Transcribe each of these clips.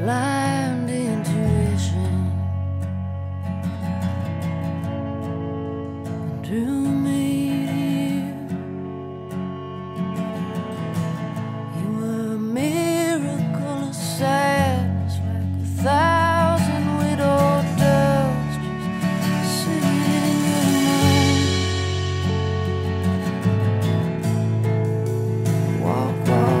Blind intuition and who made you? You were a miracle of sadness, like 1,000 widowed doves just singing your name. Walk, walk.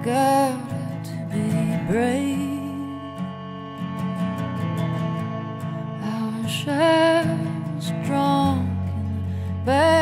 Got to be brave. I wish I was drunk in the bed.